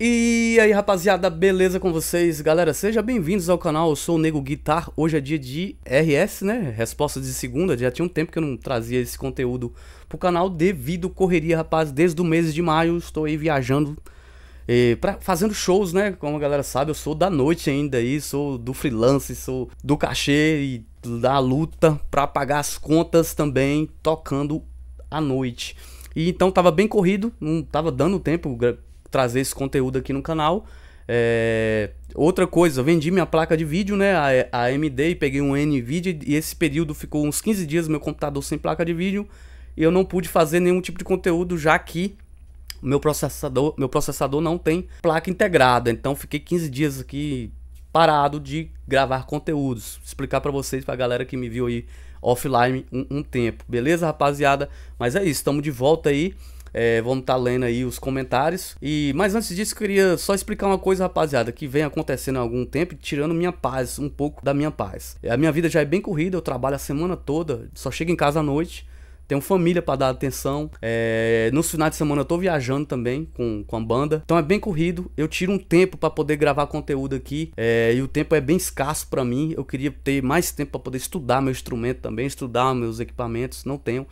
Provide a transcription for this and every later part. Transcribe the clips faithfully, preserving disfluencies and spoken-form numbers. E aí rapaziada, beleza com vocês? Galera, sejam bem-vindos ao canal, eu sou o Nego Guitar. Hoje é dia de R S, né? Resposta de segunda, já tinha um tempo que eu não trazia esse conteúdo pro canal devido correria, rapaz. Desde o mês de maio estou aí viajando, eh, pra, fazendo shows, né? Como a galera sabe, eu sou da noite ainda aí, sou do freelance, sou do cachê e da luta pra pagar as contas também, tocando à noite. E então tava bem corrido, não tava dando tempo trazer esse conteúdo aqui no canal. É... Outra coisa, eu vendi minha placa de vídeo, né, a AMD, e peguei um NVIDIA, e esse período ficou uns quinze dias meu computador sem placa de vídeo, e eu não pude fazer nenhum tipo de conteúdo, já que meu processador, meu processador não tem placa integrada. Então fiquei quinze dias aqui parado de gravar conteúdos, explicar pra vocês, pra galera que me viu aí offline um, um tempo, beleza rapaziada? Mas é isso, estamos de volta aí. É, vamos estar tá lendo aí os comentários. E, mas antes disso, eu queria só explicar uma coisa, rapaziada, que vem acontecendo há algum tempo, tirando minha paz, um pouco da minha paz. A minha vida já é bem corrida, eu trabalho a semana toda, só chego em casa à noite, tenho família para dar atenção. É, nos finais de semana eu tô viajando também com, com a banda. Então é bem corrido, eu tiro um tempo para poder gravar conteúdo aqui. É, e o tempo é bem escasso para mim, eu queria ter mais tempo para poder estudar meu instrumento também, estudar meus equipamentos, não tenho.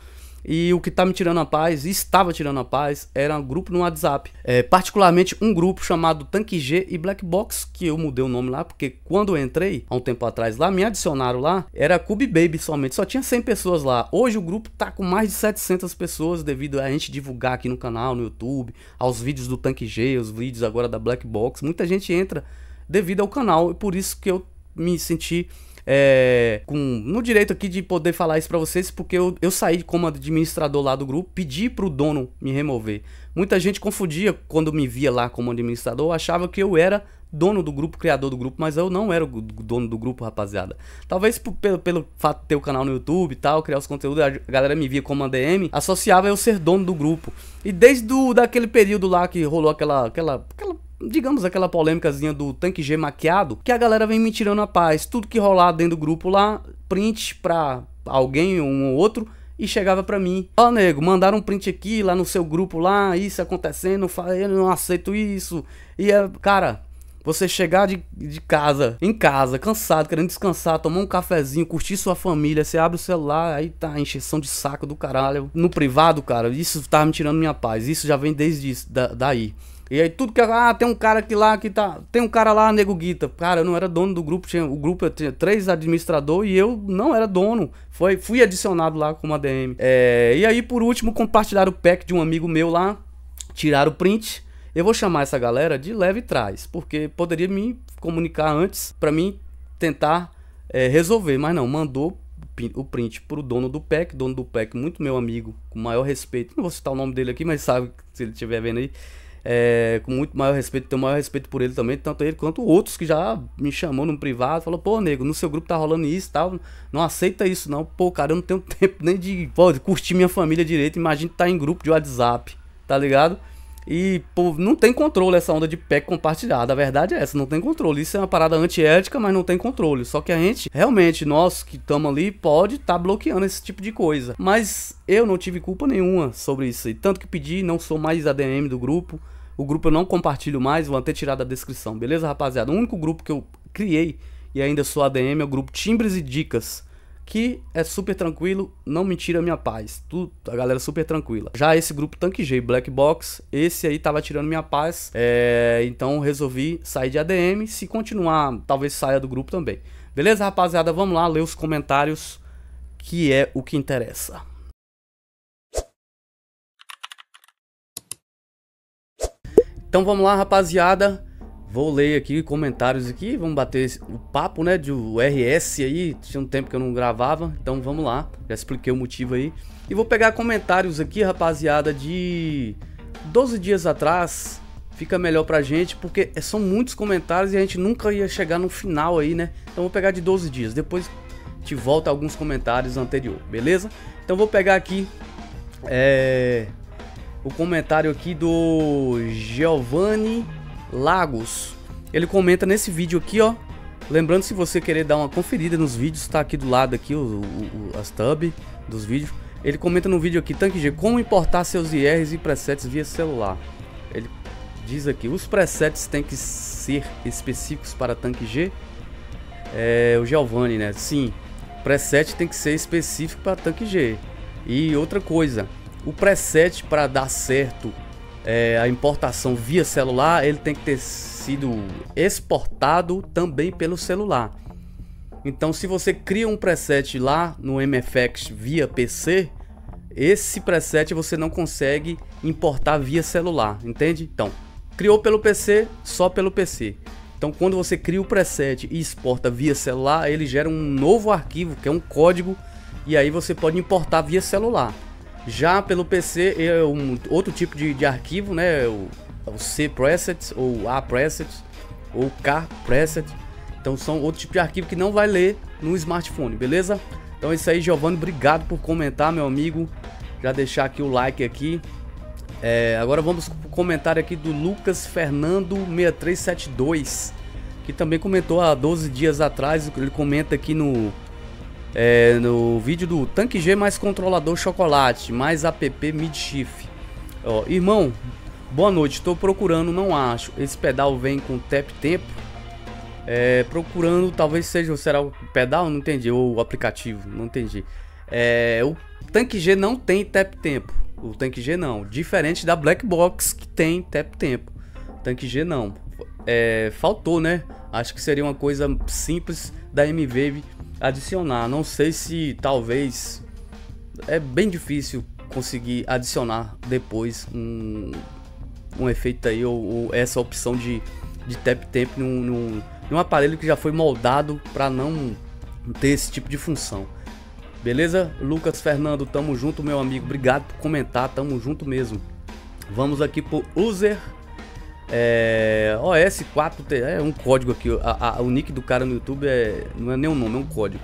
E o que tá me tirando a paz, estava tirando a paz, era um grupo no WhatsApp. É, particularmente um grupo chamado Tank G e Black Box, que eu mudei o nome lá, porque quando eu entrei, há um tempo atrás lá, me adicionaram lá, era Cube Baby somente, só tinha cem pessoas lá. Hoje o grupo tá com mais de setecentas pessoas, devido a gente divulgar aqui no canal, no YouTube, aos vídeos do Tank G, os vídeos agora da Black Box. Muita gente entra devido ao canal, e por isso que eu me senti... É, com, no direito aqui de poder falar isso pra vocês, porque eu, eu saí como administrador lá do grupo, pedi pro dono me remover. Muita gente confundia quando me via lá como administrador, achava que eu era dono do grupo, criador do grupo, mas eu não era o dono do grupo, rapaziada. Talvez pelo, pelo fato de ter o canal no YouTube e tal, criar os conteúdos, a galera me via como A D M, associava eu ser dono do grupo. E desde o, daquele período lá que rolou aquela... aquela, aquela digamos, aquela polêmicazinha do Tank G maquiado, que a galera vem me tirando a paz. Tudo que rolar dentro do grupo lá, print pra alguém, um ou outro, e chegava pra mim: ó, nego, mandaram um print aqui, lá no seu grupo lá, isso acontecendo, eu não aceito isso. E, cara, você chegar de, de casa, em casa, cansado, querendo descansar, tomar um cafezinho, curtir sua família, você abre o celular, aí tá encheção de saco do caralho. No privado, cara, isso tá me tirando minha paz. Isso já vem desde isso, da, daí. E aí tudo que... Ah, tem um cara aqui lá que tá... Tem um cara lá, Nego Guita. Cara, eu não era dono do grupo. Tinha, o grupo eu tinha três administradores e eu não era dono. Foi, fui adicionado lá com uma A D M. É, e aí, por último, compartilharam o pack de um amigo meu lá. Tiraram o print. Eu vou chamar essa galera de leve trás, porque poderia me comunicar antes pra mim tentar é, resolver. Mas não, mandou o print pro dono do pack. Dono do pack, muito meu amigo, com maior respeito. Não vou citar o nome dele aqui, mas sabe se ele estiver vendo aí. É, com muito maior respeito, tenho maior respeito por ele também, tanto ele quanto outros que já me chamou no privado, falou: pô, nego, no seu grupo tá rolando isso e tal, não aceita isso não. Pô, cara, eu não tenho tempo nem de, pô, de curtir minha família direito, imagina tá em grupo de WhatsApp, tá ligado? E, pô, não tem controle essa onda de pack compartilhada, a verdade é essa, não tem controle. Isso é uma parada antiética, mas não tem controle. Só que a gente, realmente, nós que estamos ali, pode estar tá bloqueando esse tipo de coisa. Mas eu não tive culpa nenhuma sobre isso, e tanto que pedi, não sou mais A D M do grupo. O grupo eu não compartilho mais, vou até tirar da descrição, beleza, rapaziada? O único grupo que eu criei e ainda sou A D M é o grupo Timbres e Dicas, que é super tranquilo, não me tira a minha paz. Tudo, a galera super tranquila. Já esse grupo Tank G, Black Box, esse aí tava tirando minha paz. É, então resolvi sair de A D M. Se continuar, talvez saia do grupo também. Beleza, rapaziada? Vamos lá ler os comentários, que é o que interessa. Então vamos lá, rapaziada. Vou ler aqui comentários aqui, vamos bater o papo, né, de R S aí, tinha um tempo que eu não gravava, então vamos lá, já expliquei o motivo aí. E vou pegar comentários aqui, rapaziada, de doze dias atrás, fica melhor pra gente, porque são muitos comentários e a gente nunca ia chegar no final aí, né, então vou pegar de doze dias, depois te volta alguns comentários anterior, beleza? Então vou pegar aqui, é, o comentário aqui do Giovanni Lagos. Ele comenta nesse vídeo aqui, ó. Lembrando, se você querer dar uma conferida nos vídeos, tá aqui do lado aqui o, o, as tab dos vídeos. Ele comenta no vídeo aqui: Tank G, como importar seus I Rs e presets via celular. Ele Diz aqui, os presets têm que ser específicos para Tank G? É, o Giovanni, né? Sim, preset tem que ser específico para Tank G. E outra coisa, o preset para dar certo é, a importação via celular, ele tem que ter sido exportado também pelo celular. Então, se você cria um preset lá no M F X via P C, esse preset você não consegue importar via celular, entende? Então, criou pelo P C, só pelo P C. Então, quando você cria o preset e exporta via celular, ele gera um novo arquivo, que é um código, e aí você pode importar via celular. Já pelo P C, é um outro tipo de, de arquivo, né? O, o C presets, ou A presets, ou K presets. Então, são outro tipo de arquivo que não vai ler no smartphone, beleza? Então é isso aí, Giovanni, obrigado por comentar, meu amigo. Já deixar aqui o like aqui. É, agora vamos para o comentário aqui do Lucas Fernando seis três sete dois, que também comentou há doze dias atrás. Ele comenta aqui no, é, no vídeo do Tank G mais controlador chocolate, mais app midshift. Ó, irmão, boa noite, estou procurando, não acho. Esse pedal vem com tap tempo. É, procurando, talvez seja, será o pedal? Não entendi, ou o aplicativo, não entendi. É, o Tank G não tem tap tempo, o Tank G não, diferente da Black Box que tem tap tempo. Tank G não, é, faltou, né? Acho que seria uma coisa simples da M-Vave adicionar. Não sei se talvez é bem difícil conseguir adicionar depois um, um efeito aí ou, ou essa opção de, de tap tempo num, num um aparelho que já foi moldado para não ter esse tipo de função. Beleza? Lucas Fernando, tamo junto, meu amigo. Obrigado por comentar, tamo junto mesmo. Vamos aqui pro user é, O S quatro T. É um código aqui. A, a, o nick do cara no YouTube é, não é nem um nome, é um código.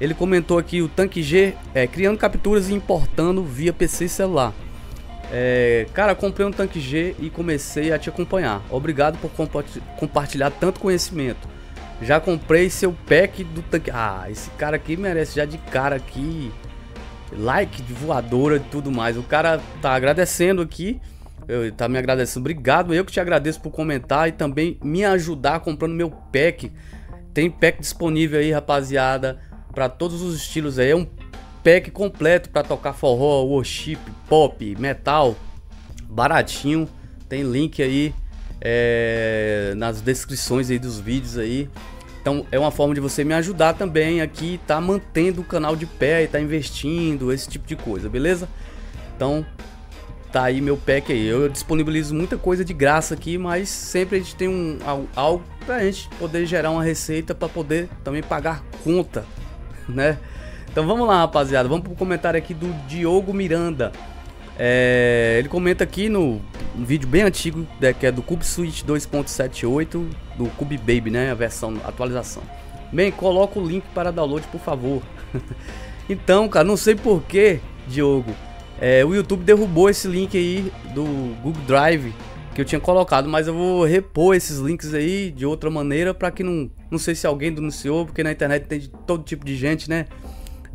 Ele comentou aqui o Tank G é, criando capturas e importando via P C e celular. É, cara, comprei um Tank G e comecei a te acompanhar. Obrigado por compartilhar tanto conhecimento. Já comprei seu pack do Tank. Ah, esse cara aqui merece já de cara aqui like de voadora e tudo mais. O cara tá agradecendo aqui, eu, tá me agradecendo. Obrigado, eu que te agradeço por comentar e também me ajudar comprando meu pack. Tem pack disponível aí, rapaziada, para todos os estilos aí. É um pack completo para tocar forró, worship, pop, metal, baratinho. Tem link aí é, nas descrições aí dos vídeos aí. Então é uma forma de você me ajudar também aqui, tá mantendo o canal de pé e tá investindo, esse tipo de coisa, beleza? Então tá aí meu pack aí. Eu disponibilizo muita coisa de graça aqui, mas sempre a gente tem um algo para a gente poder gerar uma receita para poder também pagar conta, né? Então vamos lá, rapaziada, vamos pro comentário aqui do Diogo Miranda. É, ele comenta aqui no um vídeo bem antigo, né, que é do Cube Suite dois ponto setenta e oito, do Cube Baby, né, a versão, a atualização. Bem, coloca o link para download, por favor. Então, cara, não sei por que, Diogo, é, o YouTube derrubou esse link aí do Google Drive que eu tinha colocado, mas eu vou repor esses links aí de outra maneira para que não, não sei se alguém denunciou, porque na internet tem de todo tipo de gente, né?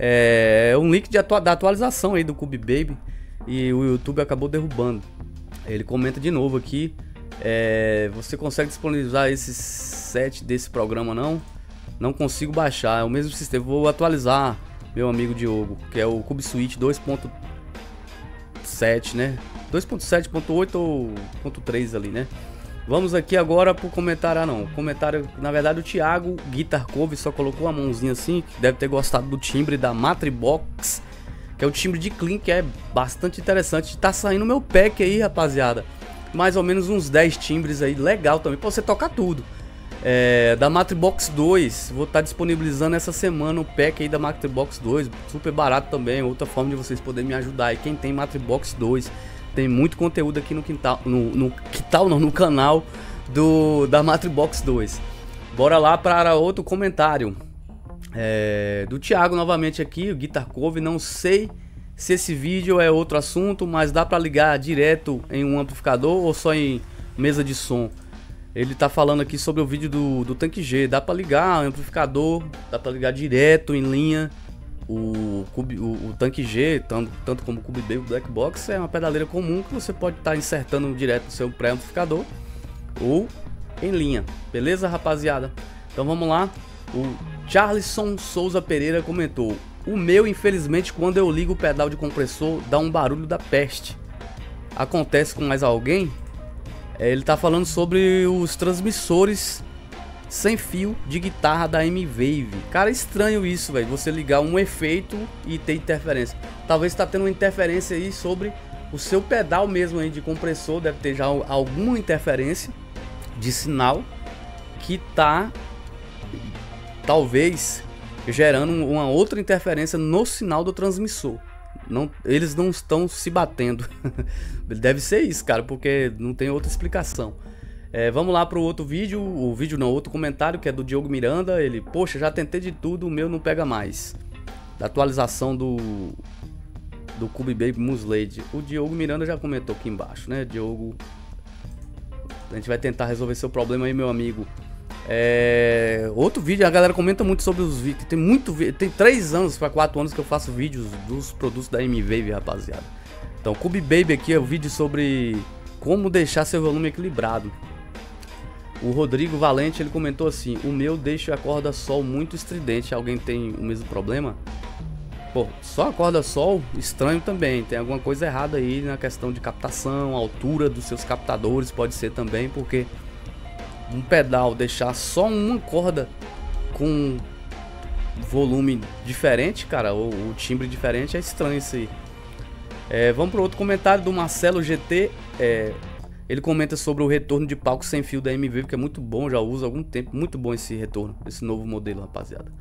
É um link de atua da atualização aí do Cube Baby e o YouTube acabou derrubando. Ele comenta de novo aqui, é, você consegue disponibilizar esse set desse programa? Não, não consigo baixar, é o mesmo sistema. Vou atualizar, meu amigo Diogo, que é o Cube Suite dois ponto sete, né? dois ponto sete ponto oito ou ponto três ali, né? Vamos aqui agora pro comentário, ah não, comentário, na verdade o Thiago Guitar Cove só colocou a mãozinha assim, deve ter gostado do timbre da Matribox, que é o timbre de clean, que é bastante interessante. Tá saindo meu pack aí, rapaziada, mais ou menos uns dez timbres aí, legal também, pra você tocar tudo. É, da Matribox dois, vou estar tá disponibilizando essa semana o pack aí da Matribox dois, super barato também, outra forma de vocês poderem me ajudar. E quem tem Matribox dois... tem muito conteúdo aqui no quintal, no, no quintal não, no canal do da Matribox dois. Bora lá para outro comentário é, do Thiago novamente aqui, o Guitar Cove. Não sei se esse vídeo é outro assunto, mas dá para ligar direto em um amplificador ou só em mesa de som? Ele tá falando aqui sobre o vídeo do, do Tank G. Dá para ligar amplificador, dá para ligar direto em linha o, Cube, o, o Tank G, tanto, tanto como o Cube Baby, Black Box, é uma pedaleira comum que você pode estar tá insertando direto no seu pré-amplificador ou em linha, beleza, rapaziada? Então vamos lá. O Charlison Souza Pereira comentou: o meu, infelizmente, quando eu ligo o pedal de compressor, dá um barulho da peste. Acontece com mais alguém? É, ele tá falando sobre os transmissores sem fio de guitarra da M-Vave. Cara, é estranho isso, velho. Você ligar um efeito e ter interferência. Talvez tá tendo uma interferência aí sobre o seu pedal mesmo aí de compressor. Deve ter já alguma interferência de sinal que tá, talvez, gerando uma outra interferência no sinal do transmissor. Não, eles não estão se batendo. Deve ser isso, cara, porque não tem outra explicação. É, vamos lá para o outro vídeo, o vídeo não, outro comentário, que é do Diogo Miranda. Ele: poxa, já tentei de tudo, o meu não pega mais. Da atualização do do Cube Baby Muslade. O Diogo Miranda já comentou aqui embaixo, né, Diogo? A gente vai tentar resolver seu problema aí, meu amigo. É, outro vídeo, a galera comenta muito sobre os vídeos. Tem muito vídeo, tem três anos para quatro anos que eu faço vídeos dos produtos da M-Vave, rapaziada. Então, Cube Baby aqui é o vídeo sobre como deixar seu volume equilibrado. O Rodrigo Valente, ele comentou assim: o meu deixa a corda sol muito estridente. Alguém tem o mesmo problema? Pô, só a corda sol? Estranho também. Tem alguma coisa errada aí na questão de captação, altura dos seus captadores. Pode ser também, porque um pedal deixar só uma corda com volume diferente, cara, ou, ou timbre diferente, é estranho isso aí. É, vamos para outro comentário do Marcelo G T. É, ele comenta sobre o retorno de palco sem fio da M V, que é muito bom, já uso há algum tempo. Muito bom esse retorno, esse novo modelo, rapaziada.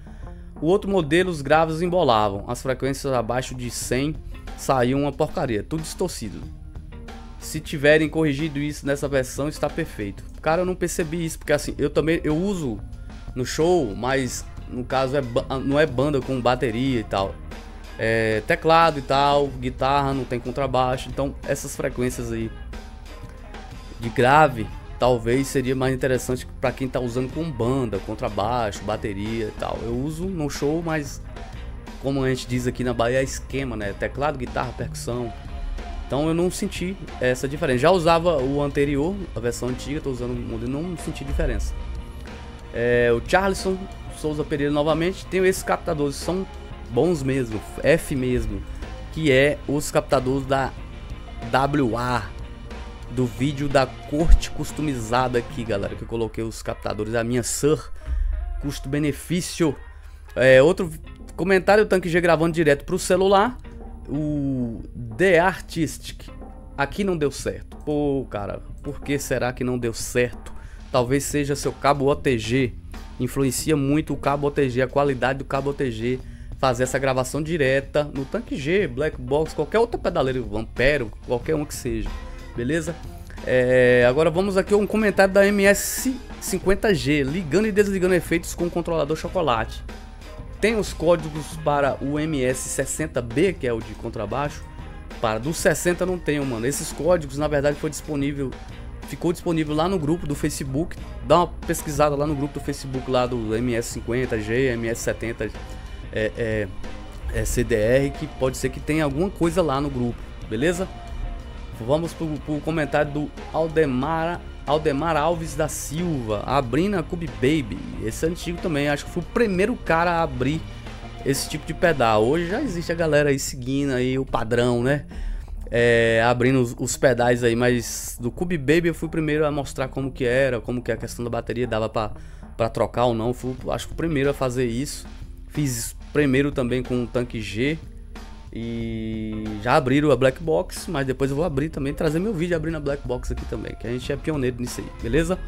O outro modelo, os graves embolavam, as frequências abaixo de cem saíam uma porcaria, tudo distorcido. Se tiverem corrigido isso nessa versão, está perfeito. Cara, eu não percebi isso, porque assim, eu também eu uso no show, mas no caso é, não é banda com bateria e tal, é teclado e tal, guitarra, não tem contrabaixo. Então essas frequências aí de grave, talvez seria mais interessante para quem tá usando com banda, contrabaixo, bateria e tal. Eu uso no show, mas como a gente diz aqui na Bahia, é esquema, né? Teclado, guitarra, percussão. Então eu não senti essa diferença. Já usava o anterior, a versão antiga, estou usando o modelo, não senti diferença. É, o Charlison Souza Pereira novamente: tem esses captadores, são bons mesmo, F mesmo, que é os captadores da W A, do vídeo da corte customizada aqui, galera, que eu coloquei os captadores da minha Sur, custo-benefício. É, outro comentário, o Tank G gravando direto para o celular. O The Artistic: aqui não deu certo. Pô, cara, por que será que não deu certo? Talvez seja seu cabo O T G. Influencia muito o cabo O T G, a qualidade do cabo O T G. Fazer essa gravação direta no Tank G, Black Box, qualquer outra pedaleira, Vampero, qualquer um que seja, beleza? É, agora vamos aqui um comentário da M S cinquenta G: ligando e desligando efeitos com o controlador chocolate. Tem os códigos para o M S sessenta B, que é o de contrabaixo. Para do sessenta não tenho, mano. Esses códigos, na verdade, foi disponível, ficou disponível lá no grupo do Facebook. Dá uma pesquisada lá no grupo do Facebook lá do M S cinquenta G, M S setenta, é, é, é C D R, que pode ser que tenha alguma coisa lá no grupo, beleza? Vamos pro, pro comentário do Aldemara Aldemar Alves da Silva: abrindo a Cube Baby. Esse é antigo também, acho que foi o primeiro cara a abrir esse tipo de pedal. Hoje já existe a galera aí seguindo aí o padrão, né? É, abrindo os, os pedais aí, mas do Cube Baby eu fui o primeiro a mostrar como que era, como que a questão da bateria dava pra, pra trocar ou não. Fui, acho que o primeiro a fazer isso. Fiz primeiro também com o Tank G. E já abriram a Black Box, mas depois eu vou abrir também, trazer meu vídeo abrindo a Black Box aqui também, que a gente é pioneiro nisso aí, beleza?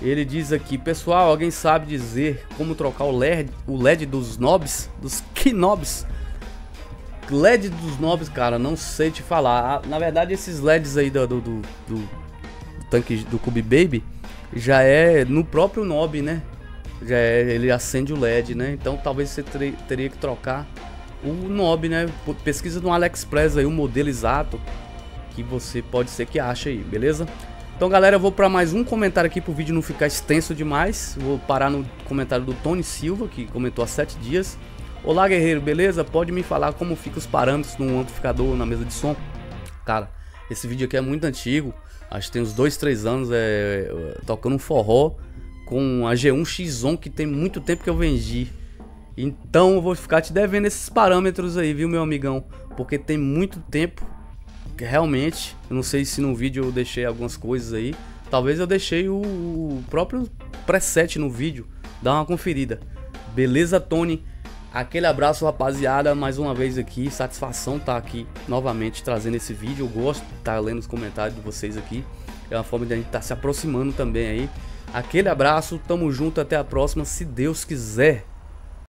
Ele diz aqui: pessoal, alguém sabe dizer como trocar o L E D, o L E D dos knobs, dos knobs? L E D dos knobs, cara, não sei te falar. Na verdade, esses L E Ds aí do, do, do, do tanque do Cube Baby já é no próprio knob, né? Já é, ele acende o L E D, né? Então talvez você ter, teria que trocar o knob, né? Pesquisa no AliExpress aí o modelo exato, que você pode ser que ache aí, beleza? Então, galera, eu vou para mais um comentário aqui para o vídeo não ficar extenso demais. Vou parar no comentário do Tony Silva, que comentou há sete dias. Olá guerreiro, beleza? Pode me falar como fica os parâmetros no amplificador, na mesa de som? Cara, esse vídeo aqui é muito antigo, acho que tem uns dois, três anos, é, tocando um forró com a G um X-On, que tem muito tempo que eu vendi. Então eu vou ficar te devendo esses parâmetros aí, viu meu amigão? Porque tem muito tempo, realmente, eu não sei se no vídeo eu deixei algumas coisas aí. Talvez eu deixei o, o próprio preset no vídeo, dá uma conferida. Beleza, Tony? Aquele abraço, rapaziada, mais uma vez aqui, satisfação estar aqui novamente trazendo esse vídeo. Eu gosto de estar lendo os comentários de vocês aqui, é uma forma de a gente estar se aproximando também aí. Aquele abraço, tamo junto, até a próxima, se Deus quiser.